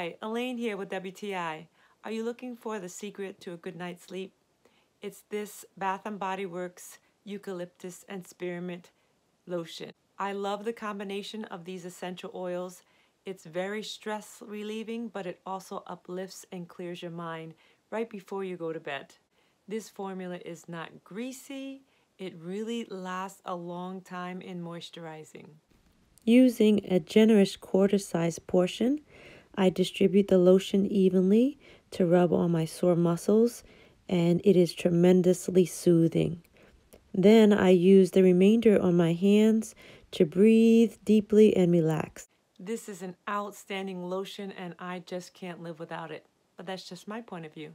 Hi, Elaine here with WTI. Are you looking for the secret to a good night's sleep? It's this Bath & Body Works Eucalyptus and Spearmint lotion. I love the combination of these essential oils. It's very stress relieving, but it also uplifts and clears your mind right before you go to bed. This formula is not greasy. It really lasts a long time in moisturizing. Using a generous quarter-sized portion, I distribute the lotion evenly to rub on my sore muscles, and it is tremendously soothing. Then I use the remainder on my hands to breathe deeply and relax. This is an outstanding lotion, and I just can't live without it. But that's just my point of view.